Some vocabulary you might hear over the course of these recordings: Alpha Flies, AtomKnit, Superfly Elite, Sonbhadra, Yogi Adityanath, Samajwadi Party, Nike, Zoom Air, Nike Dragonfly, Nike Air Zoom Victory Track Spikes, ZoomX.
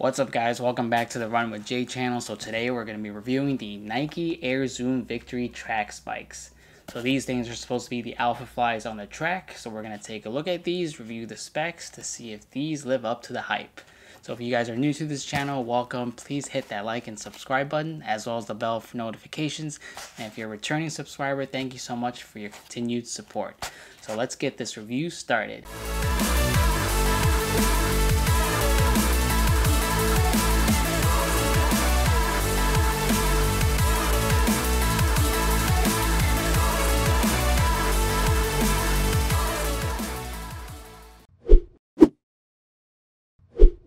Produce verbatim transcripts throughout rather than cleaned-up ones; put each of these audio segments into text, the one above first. What's up, guys? Welcome back to the Run with Jay channel. So today we're going to be reviewing the Nike Air Zoom Victory Track Spikes. So these things are supposed to be the Alpha Flies on the track. So we're going to take a look at these, review the specs to see if these live up to the hype. So if you guys are new to this channel, welcome. Please hit that like and subscribe button, as well as the bell for notifications. And if you're a returning subscriber, thank you so much for your continued support. So let's get this review started.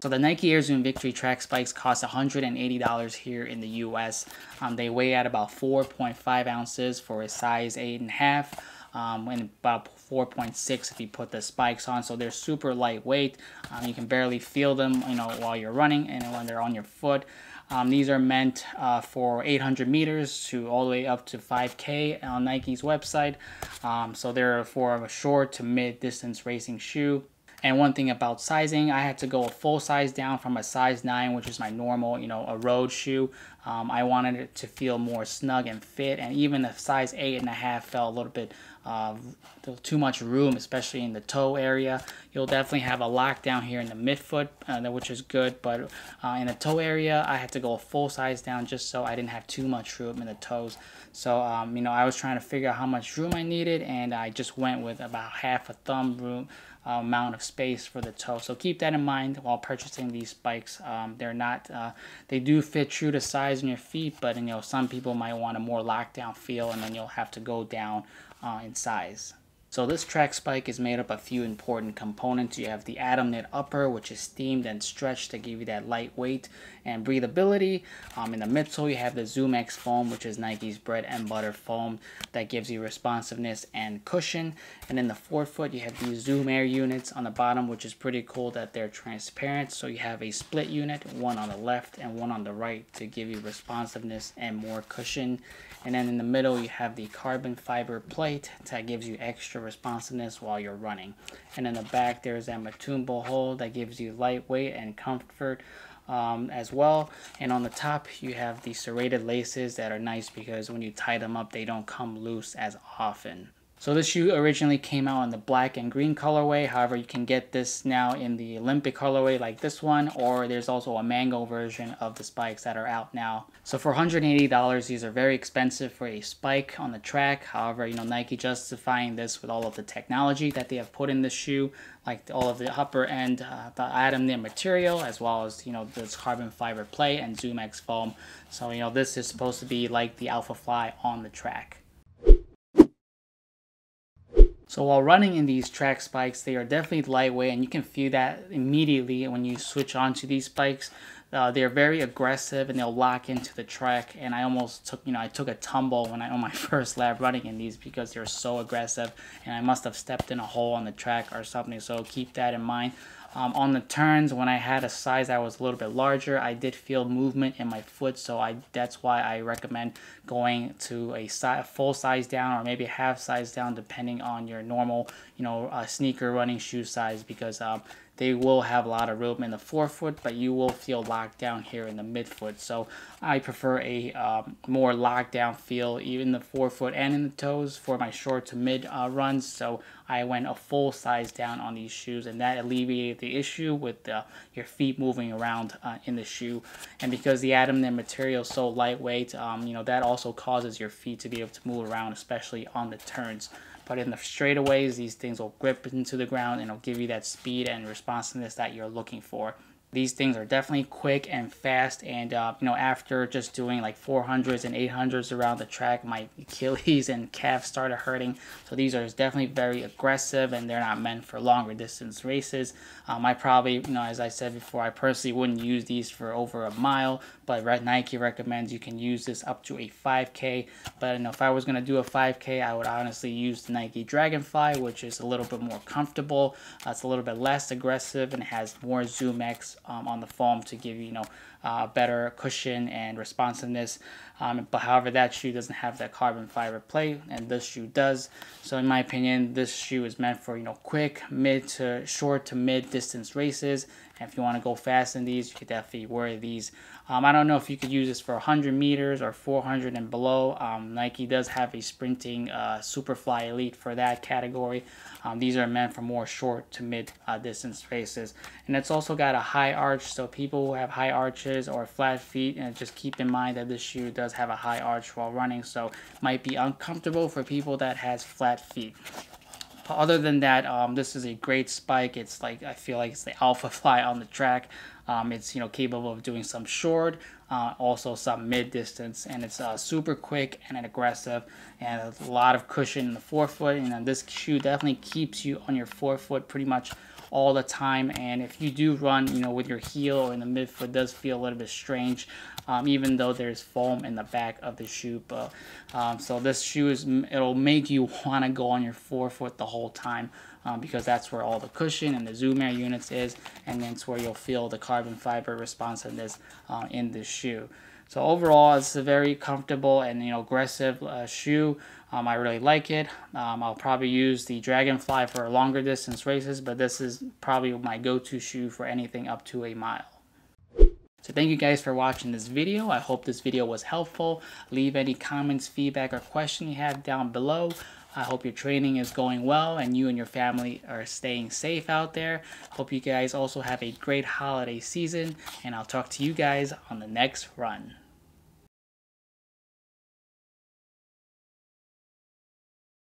So the Nike Air Zoom Victory Track Spikes cost one hundred eighty dollars here in the U S. Um, they weigh at about four point five ounces for a size eight and a half, um, and about four point six if you put the spikes on. So they're super lightweight. Um, you can barely feel them, you know, while you're running and when they're on your foot. Um, these are meant uh, for eight hundred meters to all the way up to five K on Nike's website. Um, so they're for a short to mid-distance racing shoe. And one thing about sizing, I had to go a full size down from a size nine, which is my normal, you know, a road shoe. Um, I wanted it to feel more snug and fit, and even a size eight and a half felt a little bit uh, too much room, especially in the toe area. You'll definitely have a lock down here in the midfoot, uh, which is good, but uh, in the toe area, I had to go a full size down just so I didn't have too much room in the toes. So, um, you know, I was trying to figure out how much room I needed, and I just went with about half a thumb room uh, amount of space for the toe. So keep that in mind while purchasing these spikes. Um, they're not, uh, they do fit true to size in your feet, but you know, some people might want a more lockdown feel, and then you'll have to go down uh, in size. So this track spike is made up of a few important components. You have the AtomKnit upper, which is steamed and stretched to give you that lightweight and breathability. Um, in the midsole, you have the ZoomX foam, which is Nike's bread and butter foam that gives you responsiveness and cushion. And in the forefoot, you have these Zoom Air units on the bottom, which is pretty cool that they're transparent. So you have a split unit, one on the left and one on the right, to give you responsiveness and more cushion. And then in the middle, you have the carbon fiber plate that gives you extra responsiveness while you're running. And in the back, there's that Matumbo hole that gives you lightweight and comfort um, as well. And on the top, you have the serrated laces that are nice because when you tie them up, they don't come loose as often. So this shoe originally came out in the black and green colorway. However, you can get this now in the Olympic colorway like this one, or there's also a mango version of the spikes that are out now. So for one hundred eighty dollars, these are very expensive for a spike on the track. However, you know, Nike justifying this with all of the technology that they have put in this shoe, like all of the upper end, uh, the AtomKnit material, as well as, you know, this carbon fiber plate and ZoomX foam. So, you know, this is supposed to be like the Alpha Fly on the track. So while running in these track spikes, they are definitely lightweight, and you can feel that immediately when you switch onto these spikes. Uh, they're very aggressive, and they'll lock into the track. And I almost took, you know, I took a tumble when I on my first lap running in these because they're so aggressive, and I must have stepped in a hole on the track or something. So keep that in mind. Um, on the turns, when I had a size that was a little bit larger, I did feel movement in my foot, so I that's why I recommend going to a si full size down, or maybe half size down, depending on your normal, you know, uh, sneaker running shoe size, because um, they will have a lot of room in the forefoot, but you will feel locked down here in the midfoot. So I prefer a um, more locked down feel, even in the forefoot and in the toes, for my short to mid uh, runs. So I went a full size down on these shoes, and that alleviated the issue with uh, your feet moving around uh, in the shoe. And because the AtomKnit material is so lightweight, um, you know, that also causes your feet to be able to move around, especially on the turns. But in the straightaways, these things will grip into the ground and it'll give you that speed and responsiveness that you're looking for. These things are definitely quick and fast, and uh, you know, after just doing like four hundreds and eight hundreds around the track, my Achilles and calf started hurting. So these are definitely very aggressive, and they're not meant for longer distance races. Um, I probably, you know, as I said before, I personally wouldn't use these for over a mile, but Nike recommends you can use this up to a five K. But you know, if I was gonna do a five K, I would honestly use the Nike Dragonfly, which is a little bit more comfortable. Uh, it's a little bit less aggressive and has more ZoomX Um, on the foam to give you, you know, uh, better cushion and responsiveness. Um, but however, that shoe doesn't have that carbon fiber plate, and this shoe does. So in my opinion, this shoe is meant for, you know, quick, mid to short to mid distance races, And if you want to go fast in these, you could definitely wear these. Um, I don't know if you could use this for one hundred meters or four hundred and below. Um, Nike does have a sprinting uh, Superfly Elite for that category. Um, these are meant for more short to mid uh, distance races. And it's also got a high arch, so people who have high arches or flat feet, and just keep in mind that this shoe does have a high arch while running, so might be uncomfortable for people that has flat feet. Other than that, um, this is a great spike. It's like, I feel like it's the Alpha Fly on the track. Um, it's, you know, capable of doing some short, uh, also some mid-distance, and it's uh, super quick and aggressive, and a lot of cushion in the forefoot. And then this shoe definitely keeps you on your forefoot pretty much all the time. And if you do run, you know, with your heel or in the midfoot, it does feel a little bit strange, um, even though there's foam in the back of the shoe. But um, so this shoe is, it'll make you want to go on your forefoot the whole time, um, because that's where all the cushion and the Zoom Air units is, and that's where you'll feel the carbon fiber responsiveness uh, in this shoe. So overall, it's a very comfortable and, you know, aggressive uh, shoe. Um, I really like it. Um, I'll probably use the Dragonfly for longer distance races, but this is probably my go-to shoe for anything up to a mile. So thank you guys for watching this video. I hope this video was helpful. Leave any comments, feedback, or question you have down below. I hope your training is going well and you and your family are staying safe out there. Hope you guys also have a great holiday season, and I'll talk to you guys on the next run.